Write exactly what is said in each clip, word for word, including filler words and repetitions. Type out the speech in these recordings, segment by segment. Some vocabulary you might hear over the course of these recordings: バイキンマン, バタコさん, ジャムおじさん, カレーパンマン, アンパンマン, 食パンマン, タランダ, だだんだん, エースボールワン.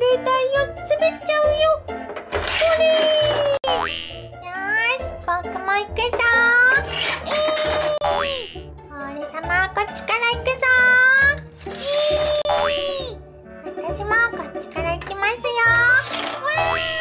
るだよ。滑っちゃうよ。それー。よーし、僕も行くぞー。えー、俺様、こっちから行くぞー。えー、私もこっちから行きますよー。わー。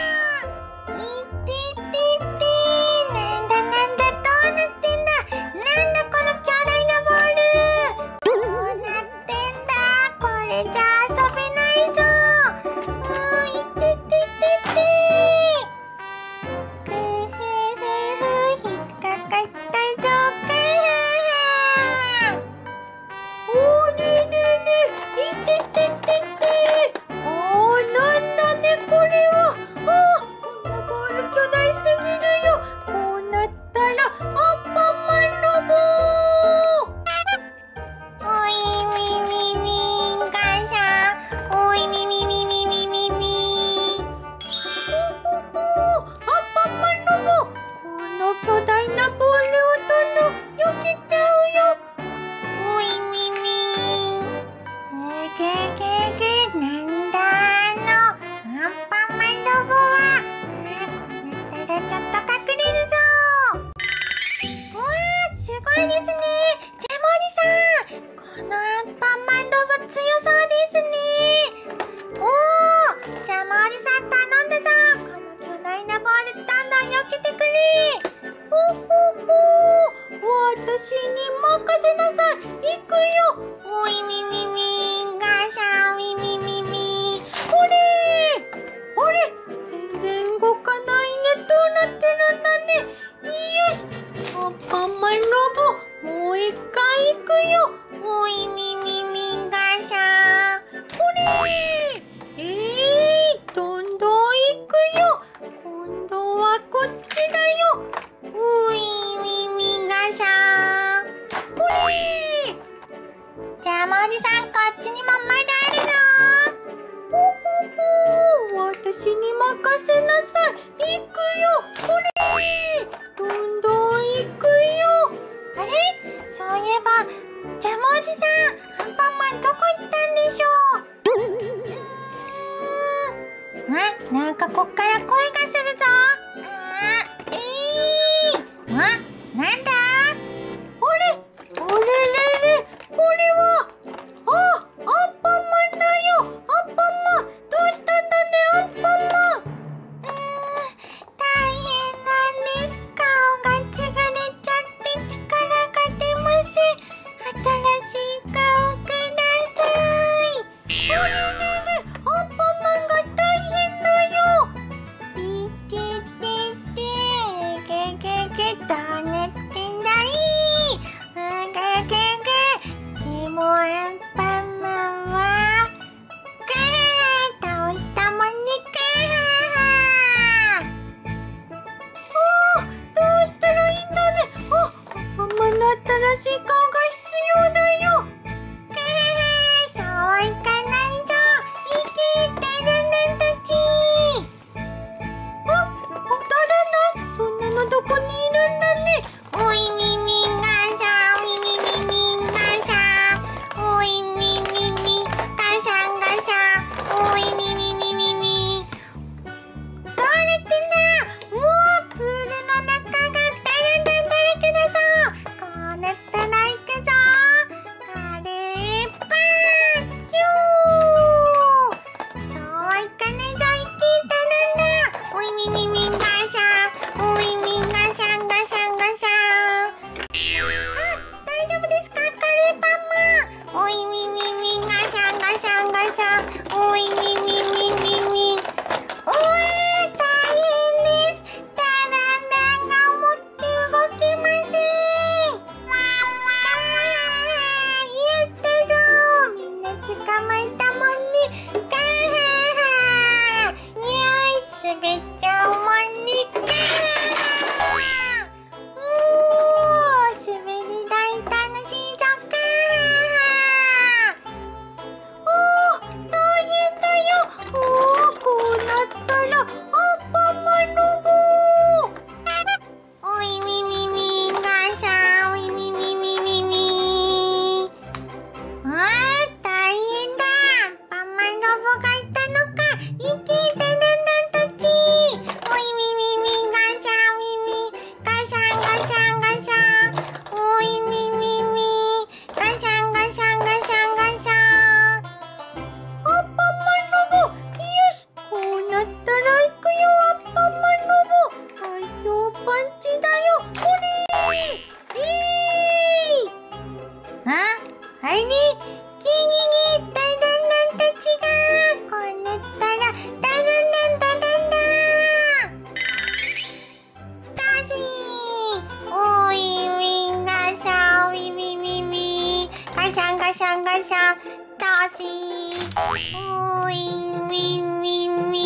ィンウィンウィンウィ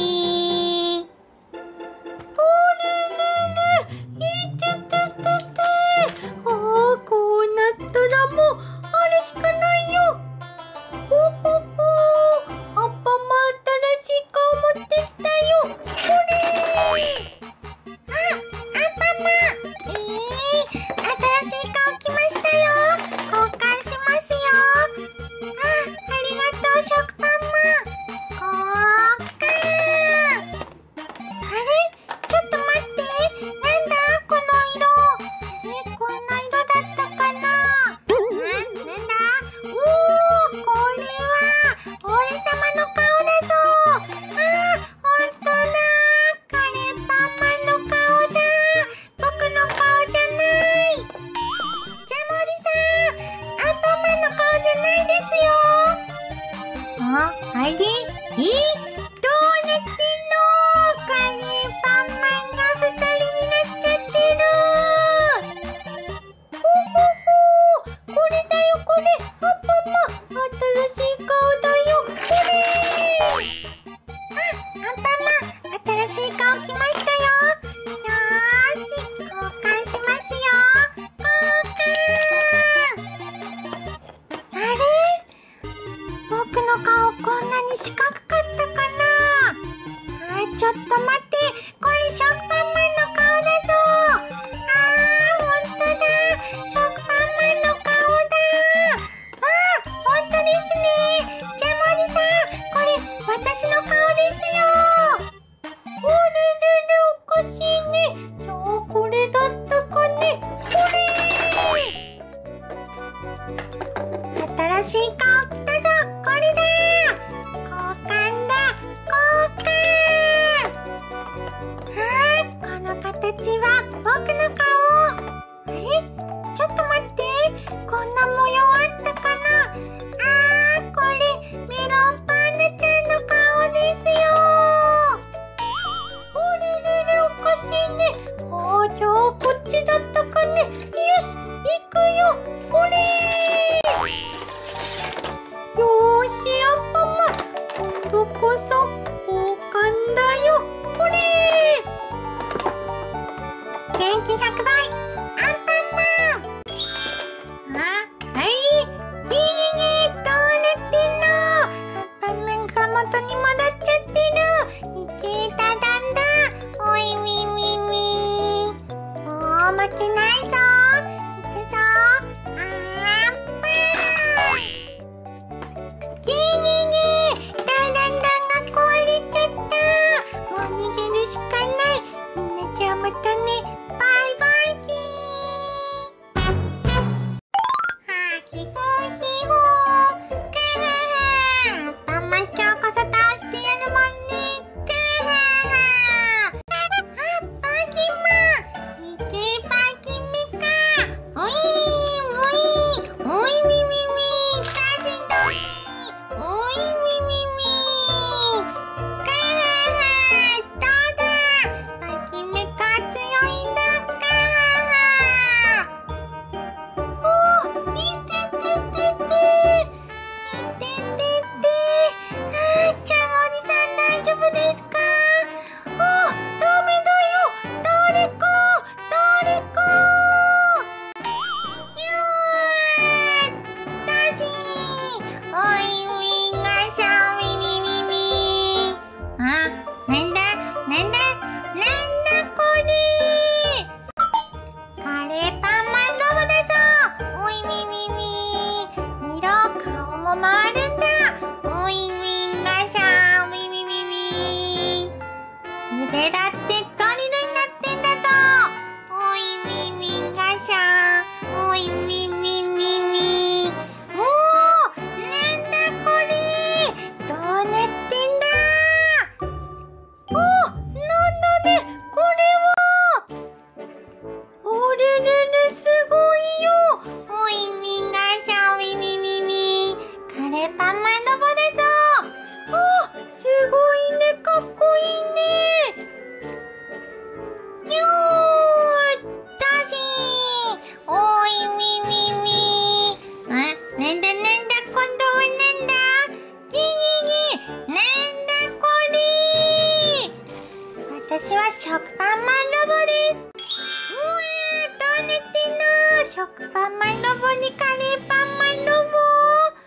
ン。あれれれ、いてててて。ああ、こうなったらもうあれしかないよ。ほほほ、アンパンマン新しい顔持ってきたよ。これ。あ、アンパンマン。ええー、新しい顔来ましたよ。交換しますよ。あ、ありがとう食パン。またね、バイバイキン。私は食パンマンロボです。うえー、どねてな。食パンマンロボにカレーパンマンロ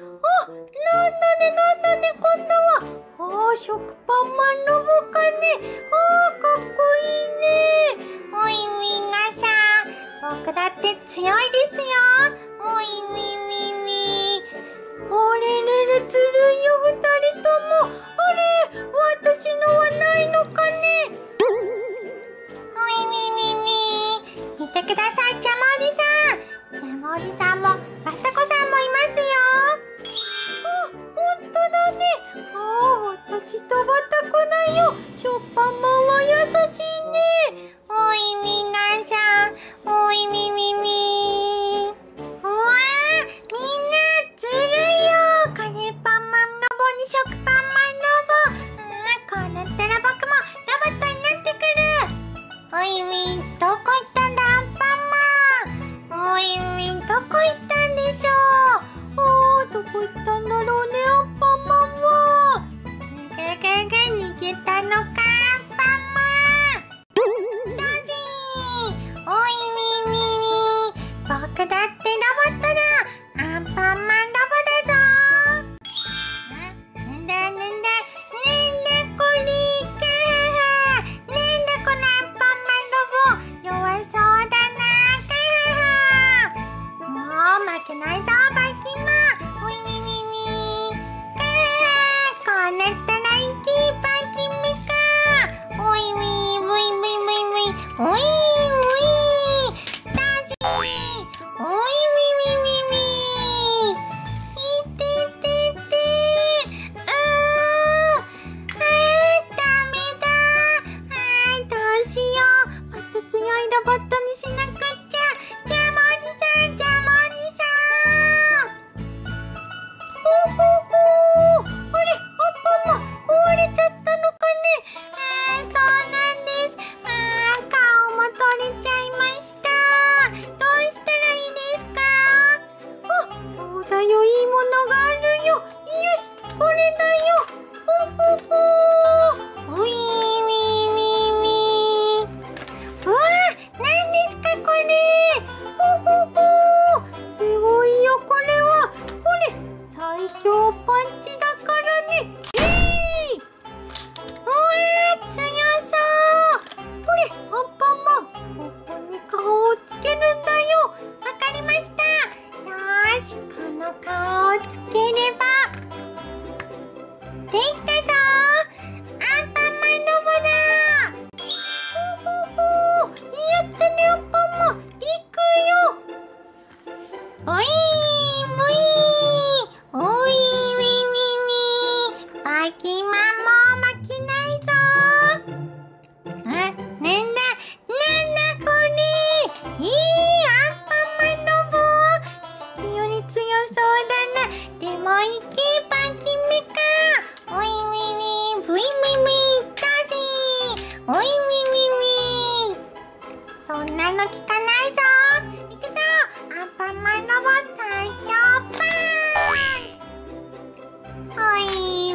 ボ。お、なんだね、なんだね、今度は。ああ、食パンマンロボかね。ああ、かっこいいね。おい、みなさん、僕だって強いですよ。おい、みみみ。あれれれ、ずるいよ、二人とも。あれ、私のはないのかね。見てください、ジャムおじさん。ジャムおじさんもバタコさんもいますよ。あ、ほんとだね。ああ、私とバタコだよ。食パンマンは優しいね。おいみなさん、おいみみみ。うわあ、みんなずるいよ。カレーパンマンロボに食パンマンロボ。うん、こうなったら僕もロボットになってくる。おいみん、どこ行ったどこ行ったんでしょう。あー、どこ行ったんだろうね、アンパンマンは。ぐぐぐ、逃げたのか、アンパンマン。どうしー。おいみみみ、僕だってロボットだ。アンパンマンロボだぞー。なんだなんだ、なんだこれか。なんだこのアンパンマンロボ、弱そうだな。負けないぞ、ばいきんまん。おいみみみ。かあ、こうなったらいき、ばいきんみか。おいみ、ぶいぶいぶいぶい。おい、おい。だし。おいみみみみ。いててて。うー。あー、ダメだ。あー、どうしよう。もっと強いロボットにしなくちゃ。ジャムおじさん、ジャムおじさん。おい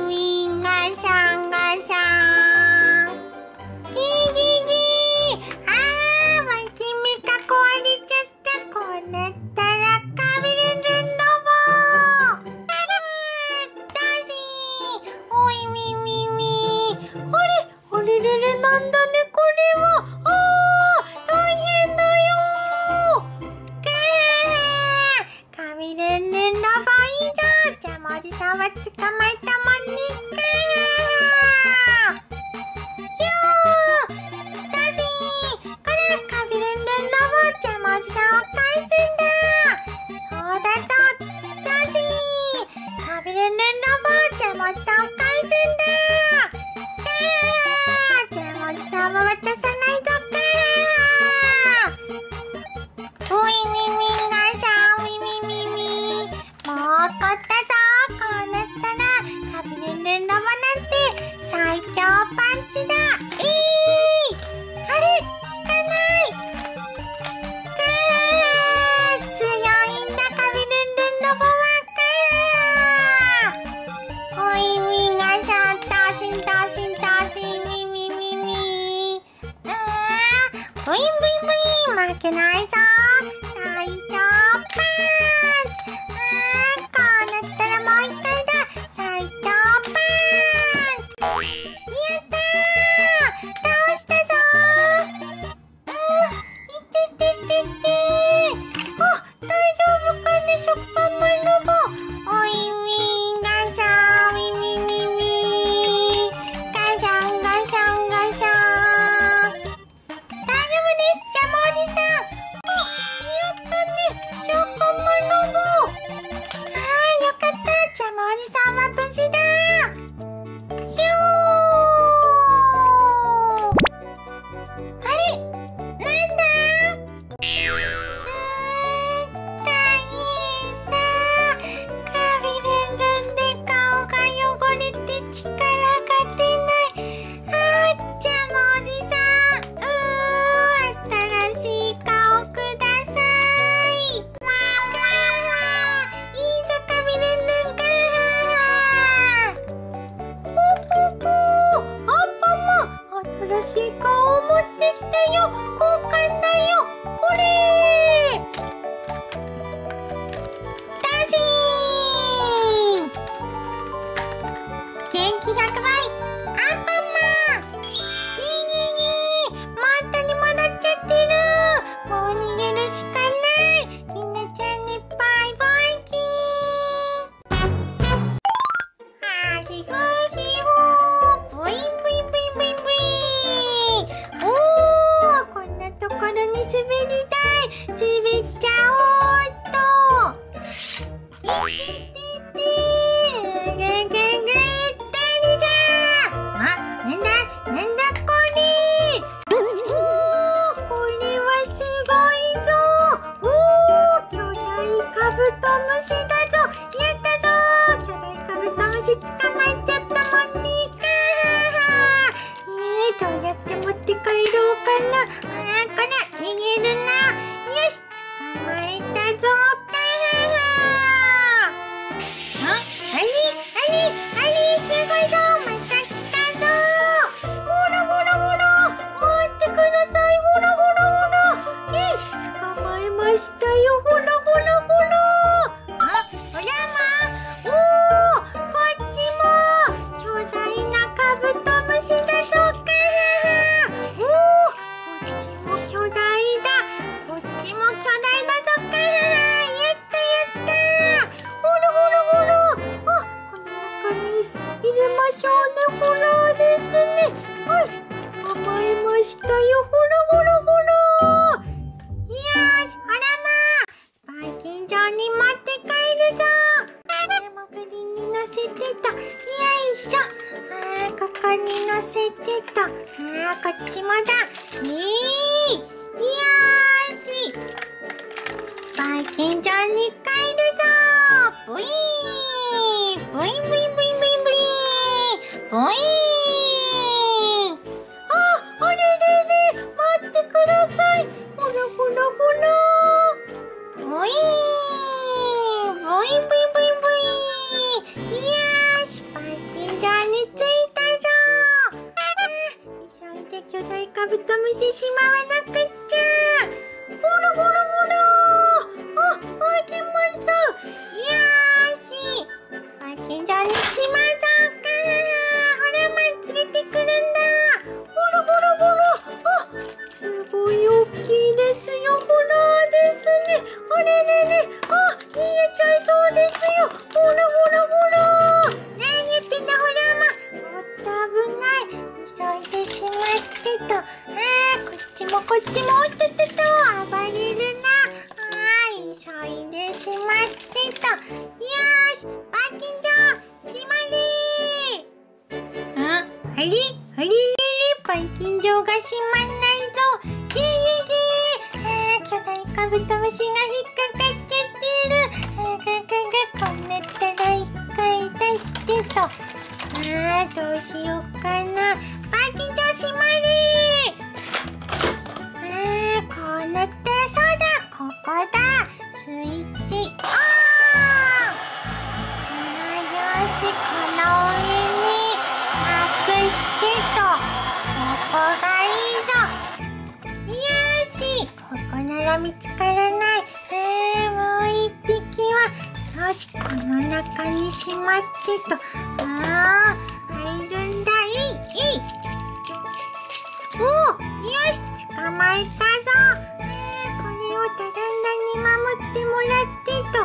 みなさん。だよ、交換だよ、これダンシン元気ひゃくばいアンパンマン。いいねいいね、またに戻っちゃってる。もう逃げるしかない。みんなちゃんにバイバイキン。はひふひふブイブイ滑りたい、滑っちゃおうっと。ててて、ぐぐぐ誰だ。あ、なんだなんだこれ。おー、これはすごいぞ。おー、巨大カブトムシだぞ。やったぞ、巨大カブトムシ捕まえちゃったもんね。えー、どうやって持って帰ろうかな。あー、これ逃げるな。よし、捕まえたぞ。かあ、あれあれあれ、すごいぞ。また来たぞ。ほらほらほら、待ってください。ほらほらほら、え、捕まえましたよ。ほらほらほら、あ、ほらま、おー、こっちも巨大なカブトムシだぞ。か少年ホラーですね。はい、捕まえましたよ。ほらほらほら。よし、ほらまあ、バイキン場に持って帰るぞ。でもこれに乗せてと、よいしょ。あー、ここに乗せてと、あー、こっちもだ。ねえ、よし、バイキン場に帰るぞ。ブイーブイブイブイブイブイーン。あ、あれれれ、待ってください。ほらほらほら。ブイーン、ブイブイブイブイ。よし、パーキン場に着いたぞ。あー、急いで巨大カブトムシしまわなくっちゃ。ほらほらほら。あ、開きました。よし、パーキン場にしまうぞ。連れてくるんだ。ほらほらほら、あ、すごい大きいですよ。ホラーですね。あれれれ、あ、逃げちゃいそうですよ。ほらほらほら。何言ってんだホラーマン。もっと危ない。急いでしまってと。あー、こっちもこっちもおっとっとと、暴れるな。あー、急いでしまってと。よし、パーキン場閉まりー。あれあれれれ、パイキン場が閉まんないぞ。ギーギー、あー、巨大カブトムシが引っかかっちゃってる。あー、ガガガ、こんなったら一回出してと。あー、どうしようかな。パイキン場閉まれー。あー、こうなったらそうだ、ここだ。スイッチオン。あー、よし、この上してと、ここがいいぞ。よし、ここなら見つからない。あー、もう一匹はよし、この中にしまってと。あー、入るんだ。えいえい、おー、よし、捕まえたぞ。えー、これをタランダに守ってもらってと。タラ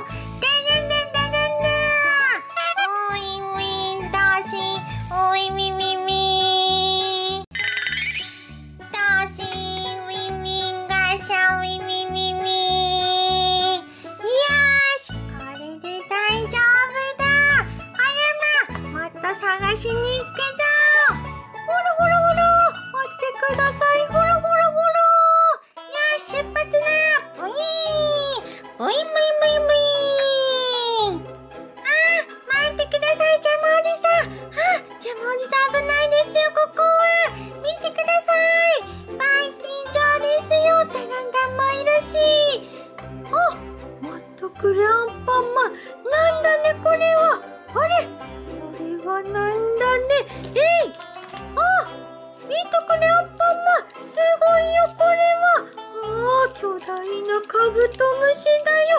ンダタランダー、ウィンウィンだし、おいみみみしに行くぞ。ほらほらほら、待ってください。ほらほらほら、よし、出発だ。ブイーンブイブイブイ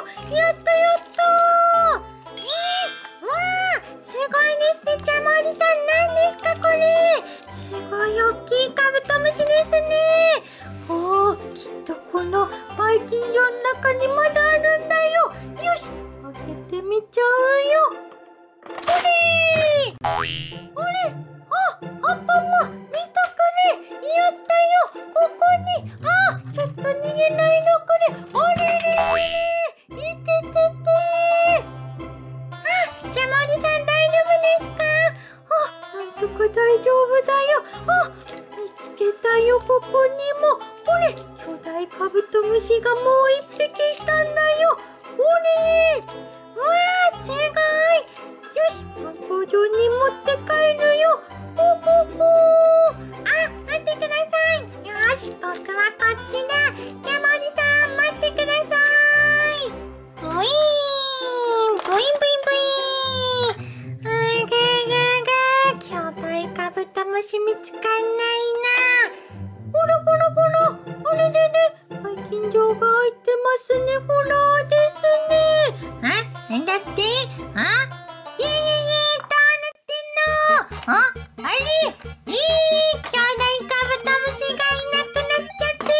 ー、やったやったー。えー、わー、すごいですね、ジャムおじさん、なんですかこれ。すごい大きいカブトムシですね。おー、きっとこのばい菌の中にまだあるんだよ。よし、開けてみちゃうよ。ほれー、ほれ、あ、アンパンマン、見たくれ。やったよ、ここに。あー、ちょっと逃げないのくれ。あれれれ、いててて。あ、ジャムおじさん、大丈夫ですか。あ、なんとか大丈夫だよ。あ、見つけたよ、ここにも。ほれ、巨大カブトムシがもう一匹いたんだよ。ほれー、うわー、すごい。よし、観光場に持って帰るよ。ほほほー。あ、待ってください。よし、僕はこっちだ。ジャムおじさん、待ってください。ブイーン、ブインブインブイーン。あががが、巨大カブトムシ見つかんないな。ほらほらほら、あれれれ、ばい菌場が開いてますね。ほらですね。あ、なんだって。あ、いえいえいえ、どうなってんの。あ、あれ、えー、巨大カブトムシがいなくなっちゃってる。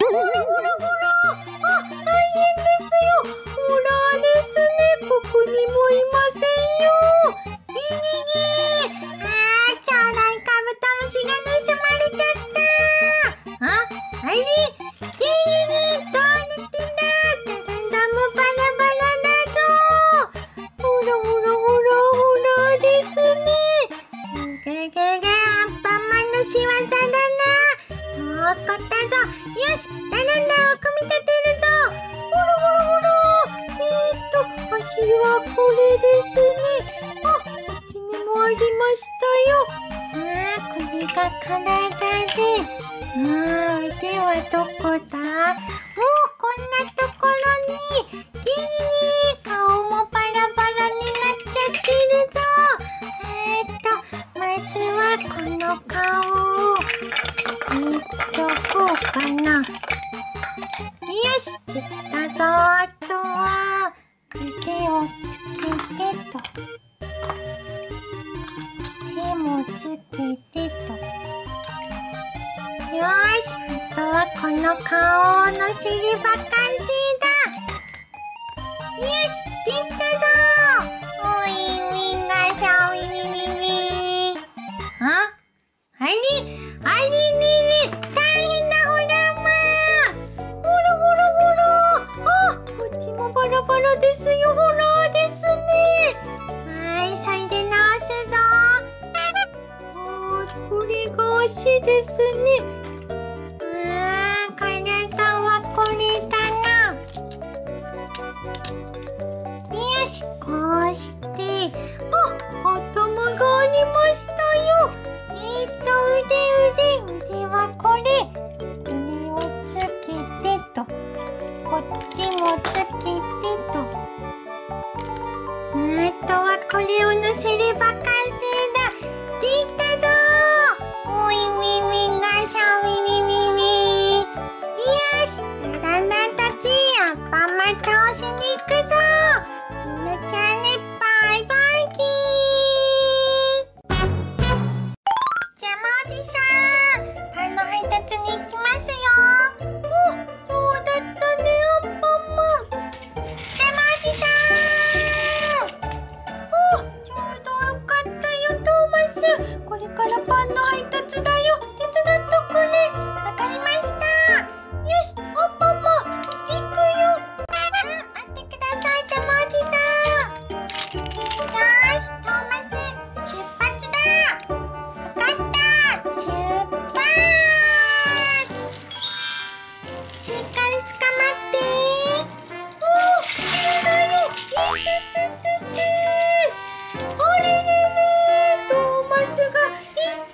ほらほらほら、あ、大変ですよ。ほらですね、ここにもいませんよ。いえいえいえ、あー、巨大カブトムシが盗まれちゃった。あ、あれ、えー、えー、どうなってんの。トーマスが行っ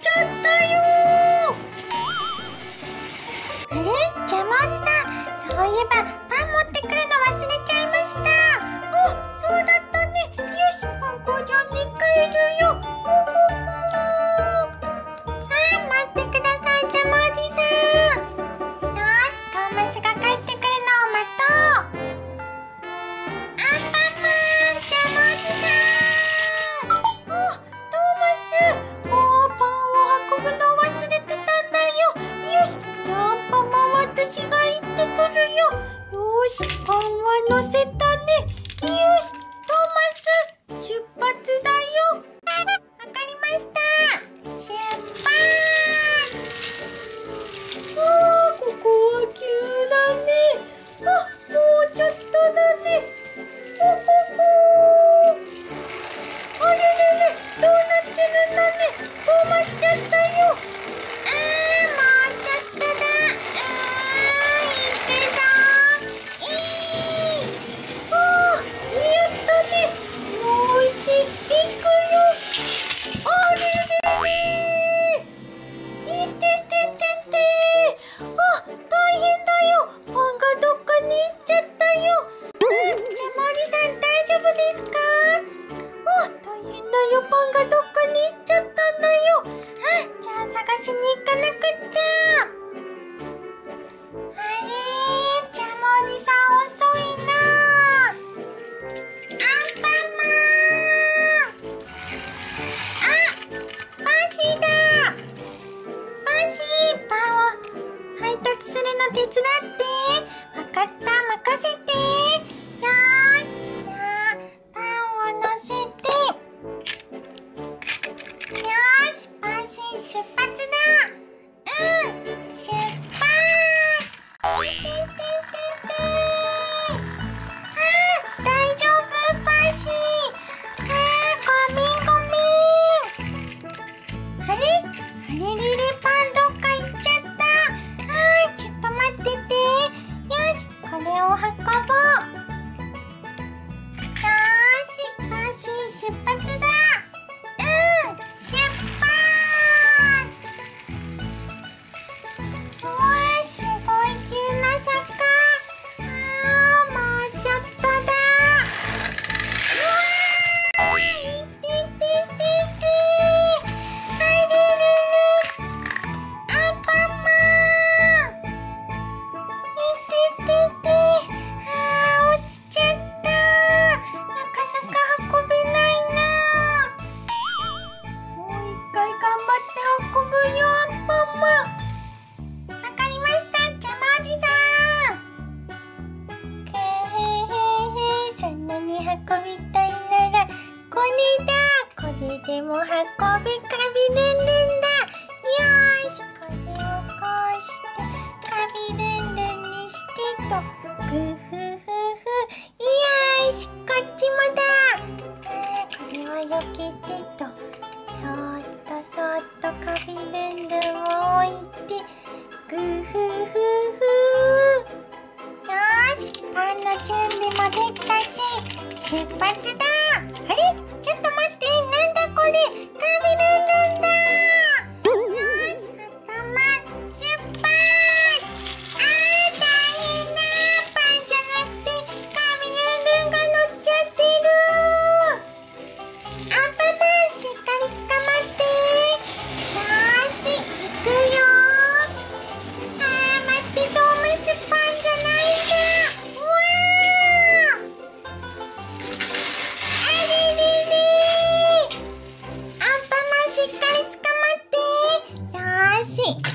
ちゃったよ。し、本は載せたね。よし、トーマス、出発だよ。わかりました。出発。わあ、ここは急だね。あ、もうちょっとだね。ほほほ。あれれれ、どうなってるんだね。止まっちゃったよ。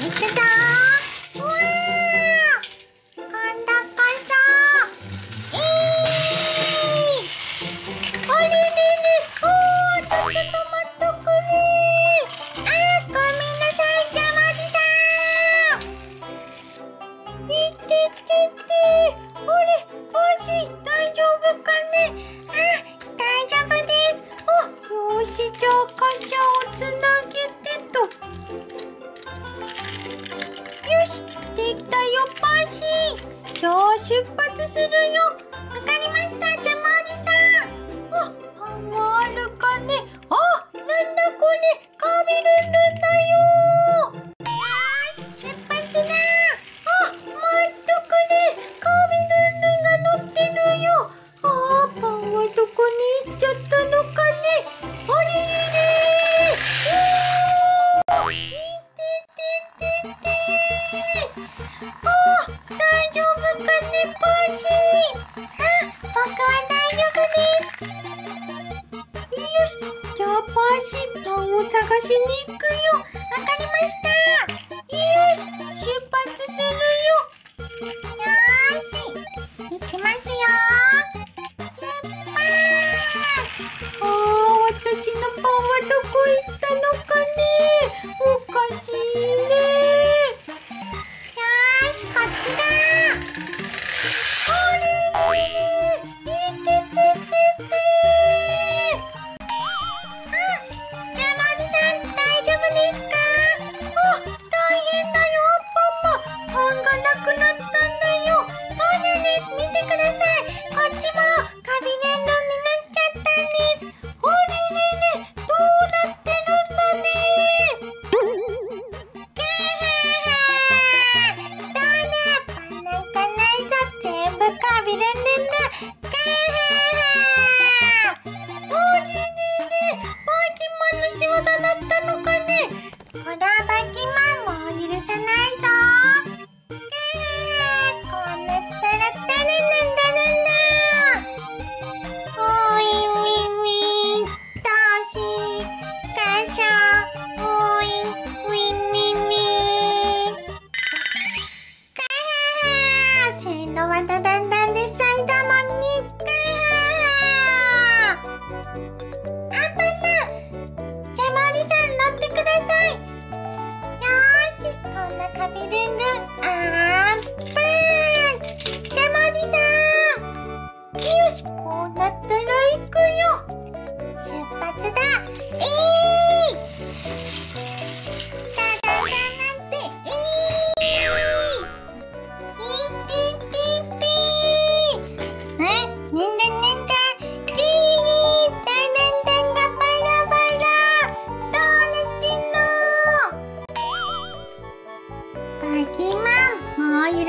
行き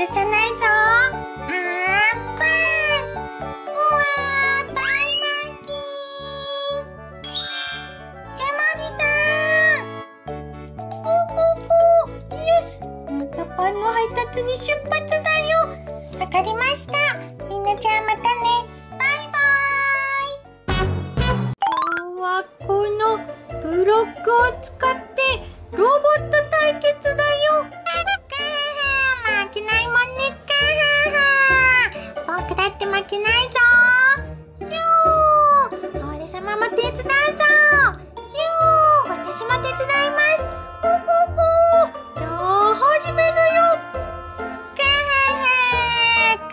許さないぞ。あーぷん。うわー、パン巻き。ジェマジさん。ぽぽぽ。よし、またパンの配達に出発だよ。わかりました。みんなじゃあまたね。バイバイ。今日はこのブロックを使ってロボット対決だよ。負けないもんね。か僕だって負けないぞ。ひゅー、俺様も手伝うぞ。ひゅー、私も手伝います。ほほほ。じゃあ始めるよ。かははか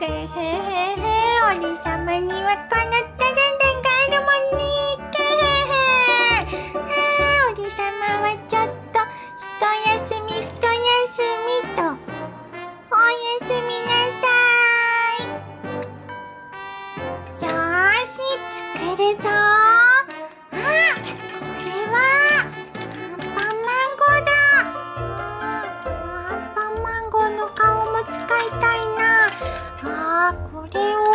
ははは。俺様にはこのタレントがあるもんね。かははは。俺様はちょっと一休み一休みと。おやすみなさい。よーし、作るぞー。あ、これはアンパンマンゴーだ。このアンパンマンゴーの顔も使いたいな。あー、これを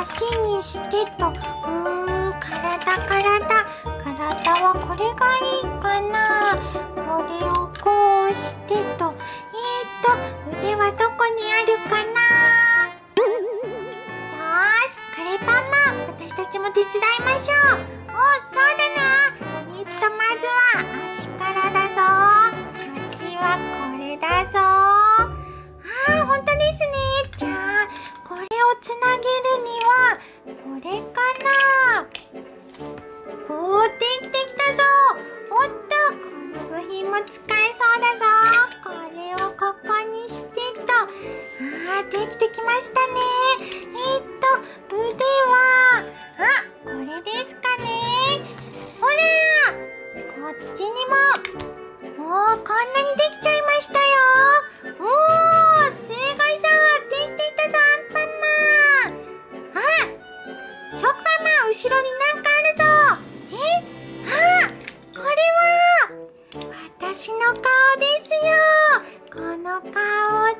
足にしてと。うーん、体体体はこれがいいかな。これをこうしてと。えーと、腕はどこにあるかな。よし、カレーパンマン、私たちも手伝いましょう。おー、そうだな。えーと、まずは足からだぞ。足はこれだぞ。あー、ほんとですね。じゃあこれをつなげるにはこれかな。おー、できてきたぞ。おっと、この部品も使えそうだぞ。これをここにしてと。あー、できてきましたね。えー、っと腕はあ、これですかね。ほら、こっちにも。もうこんなにできちゃいましたよ。おー、すごいぞ。できてきたぞ、アンパンマン。あ、食パンマン、後ろになんかあるぞ。え、あー、これは私の顔ですよ。この顔を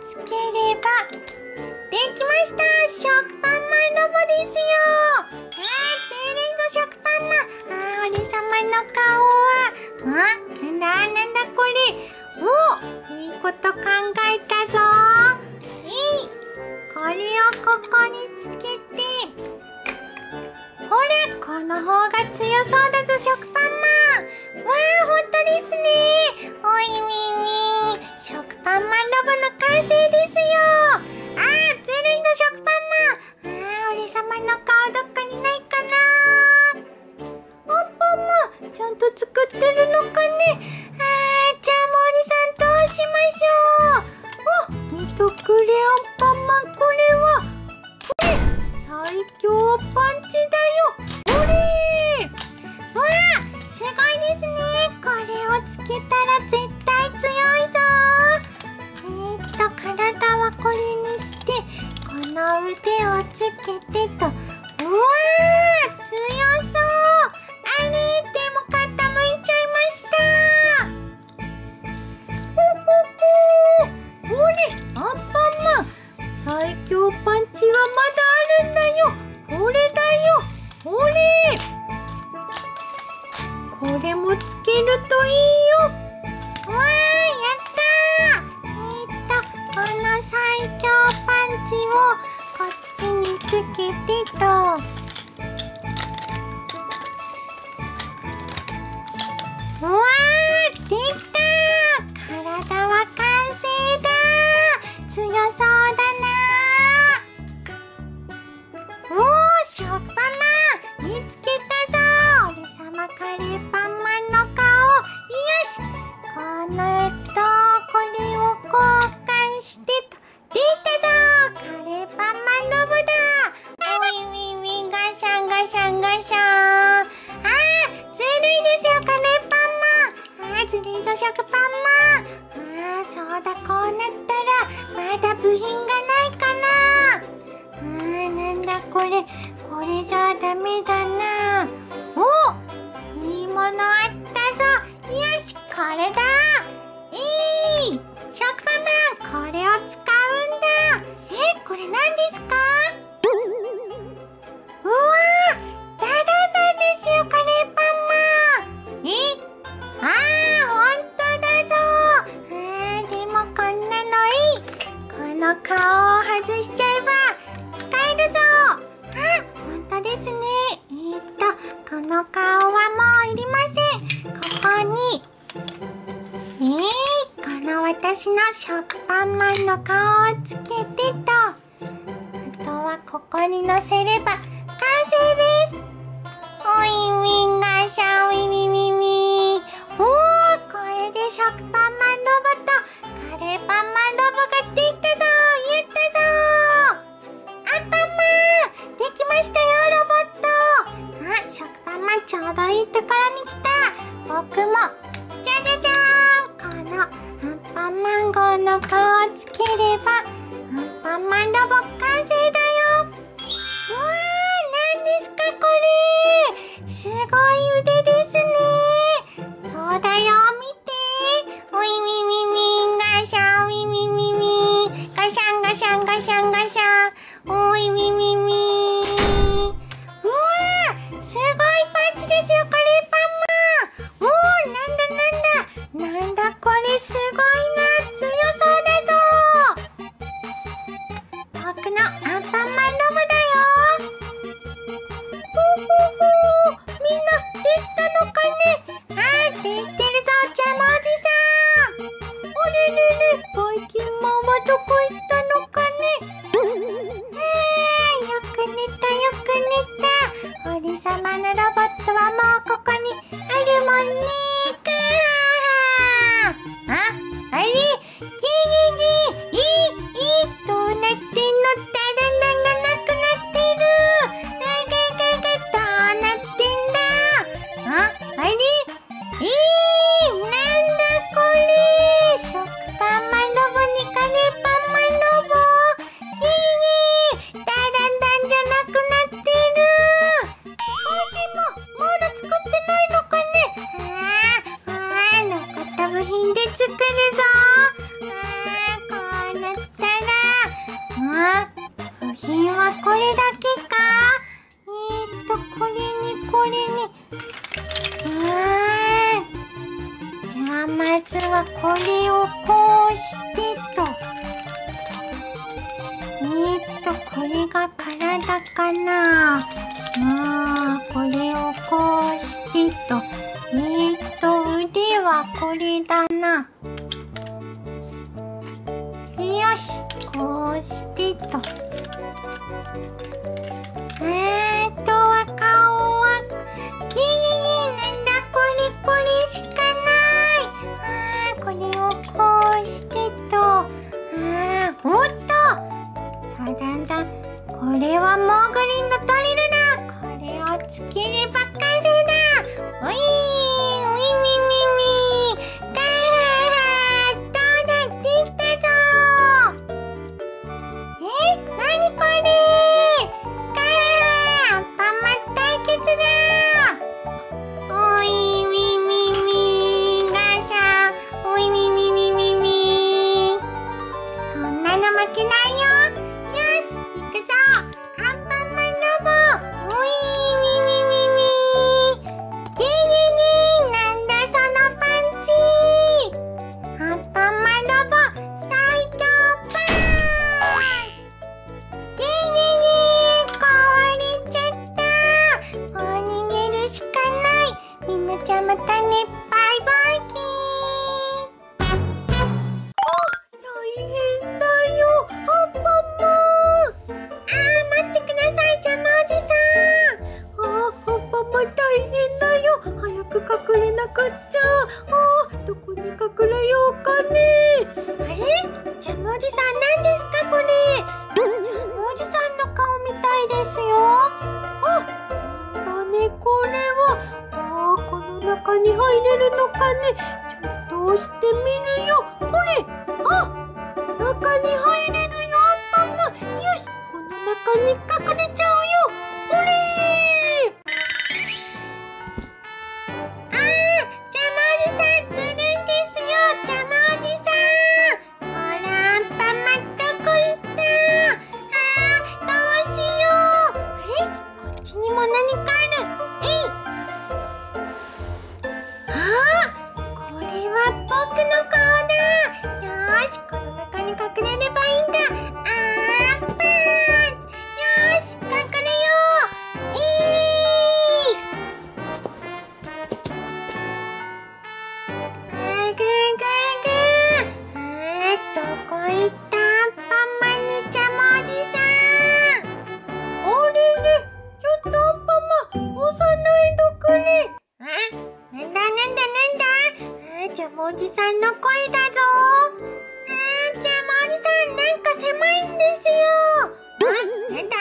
つければできました。食パンマンロボですよ。あー、ずるいぞ、食パンマン。あー、俺様の顔は。あ、なんだなんだこれ。お、いいこと考えたぞ。えい、これをここにつけて。ほら、この方が強そうだぞ、食パンマン。わあ、ほんとですね。おいみみ、食パンマンロボの完成ですよ。あー、ずるいぞ、食パンマン。あー、俺様の顔どっかにないかな。アンパンマン、ちゃんと作ってるのかね。あー、じゃあもうおじさんどうしましょう。お、見とくれ、アンパンマン、これは。これ最強パンチだよ。ほれー。わあ、すごいですね。これをつけたら絶対強いぞー。えー、っと体はこれにして、この腕をつけてと。うわー、強そう。あれー、でも傾いちゃいましたー。ほほほー。ほれ、アンパンマン、最強パンチはまだだよ。これだよ。これ。これもつけるといいよ。わー、やったー。えー、っとこの最強パンチをこっちにつけてと。うわー、できたー。体は完成だー。強そうだなー。食パンマン、見つけたぞ。俺様カレーパンマンの顔。よし、このえっとこれを交換してと。できたぞ、カレーパンマンロボだ。おいみみ、ガシャンガシャンガシャン。あー、ずるいですよ、カレーパンマン。あー、ずるいぞ、食パンマン。あー、そうだ、こうなったらまだ部品がないかな。あー、なんだこれ。これじゃダメだな。お、いいものあったぞ。よし、これだ。えい、食パンマン、これを使うんだ。私の食パンマンの顔をつけてと、あとはここにのせれば完成です。おいみんなしゃういみみみ、おー、これで食パンマンロボとカレーパンマンロボができたぞ。やったぞ。アンパンマンできましたよ、ロボット。あ、食パンマンちょうどいいところに来た。僕もじゃじゃじゃーん、このアンパンマン号の顔をつければアンパンマンロボ完成だよ。うわー、何ですかこれ、すごい腕ですね。そうだよ、見て。ウィミミミンガシャン、ウィミミミンガシャンガシャンガシャンガシャン、ウィミミミン。うわー、すごいパンチですよ、カレーパンマン。おー、なんだなんだなんだこれ、すごいな、強そうだぞ。僕のアンパンマンロボだよ。ほうほうほう、みんなできたのかね。あー、できてるぞ、ジャムおじさん。あれれれ、ばいきんまんはどこ行ったのかね。あー、よく寝たよく寝た。おれさまのロボットはもうここにあるもんねーかー。あ、あれ、ギリギリ、いい、いい、どうなってんの、だらながなくなってる。あががが、どうなってんだ。あ、あれ、えー、なんだこれ、食パンマンロボにカレーパンマンロボ、ギリギリだんだんじゃなくなってる。あ、でもまだ作ってないのかね。あー、あー、残った部品で作るぞ。あー、こうなったら、あー、部品はこれだけか。えーっと、これにこれに、あー、じゃあまずはこれをこうしてと、えーっとこれが体かな。あー、これをこうしてと、えーっと腕はこれだな。よし、こうしてと、えーっとは顔はギリギリ、なんだこれ、これしかない。あー、これをこうしてと、あー、おっと、だんだん、これはモーグリンのドリルだ。これをつければ完成だ。おいー、ウィミミミー、ガー、どうだ、できたぞー。えー、なにこれー、ガー、アンパンマン対決だー。おいみみみがしゃー、おいみみみみみ、そんなの負けないよ。よし、いくぞ、アンパンマンロボ、おいみみみみ、ギリギリ、なんだそのパンチ、アンパンマンロボ最強パン、ギリギリ、壊れちゃった。もう逃げるしかない。みんなちゃん、またね、バイバイキー。あ、大変だよ、アンパンマン。あー、待ってください、ジャムおじさん。あー、アンパンマン大変だよ、早く隠れなくっちゃ。あー、どこに隠れようかね。あれ、ジャムおじさん、なんですかこれ。ジャムおじさんの顔みたいですよ。あ、なんだねこれは。あー、この中に入れるのかね。ちょっと押してみるよ、これ。あ、中に入れるよ、アンパンマン。よし、この中に隠れちゃうよ、これー。あー、ジャムおじさんずるいですよ、ジャムおじさん。ほら、アンパンマンどこ行った。あー、どうしよう。あれ、こっちにも何かある。えい、あー、これは僕の顔だ。よーし、この中に隠れればいいんだ。あー、パンチ、よーし、隠れよう。えい、あー、ぐーぐーぐー、あいだぞ。あー、じゃあ森さん、なんか狭いんですよ。あ、なんだ。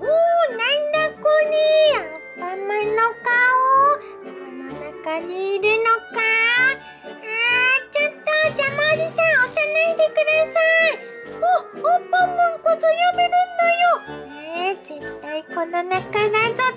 おー、なんだこれ。アンパンマンの顔、この中にいるのか。あー、ちょっと、じゃあ森さん、押さないでください。お、アンパンマンこそやめるんだよ。えー、絶対この中だぞ。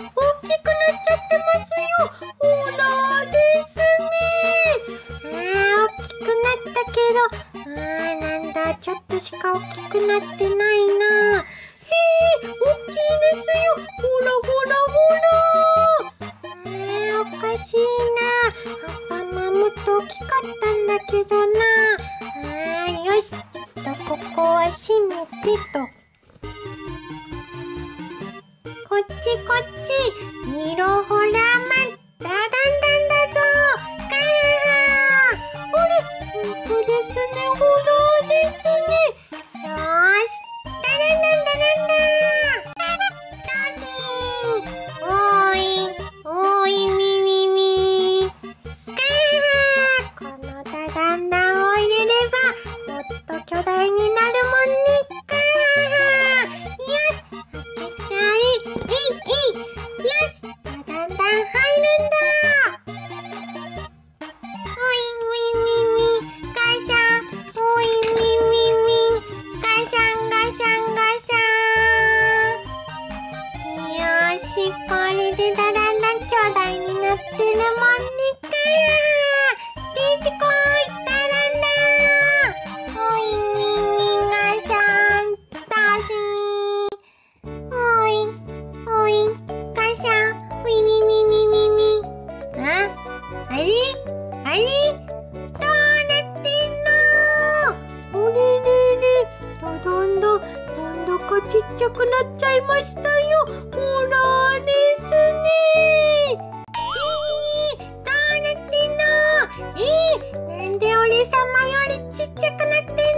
大きかったんだけどな。こを閉めてと。こっちこっち、みろほらまっただんだんだぞ。かあ、ほれ、ほんとですね、ほらですね。よーし、だらんだんだらんだー。よし、おーい、おーい、みみみ。かあ、このだだんだんを入れれば、もっと巨大になるもんね。ちっちゃくなっちゃいましたよ。ほらですね。えー、どうなってんの？えー、なんで俺様よりちっちゃくなってんの？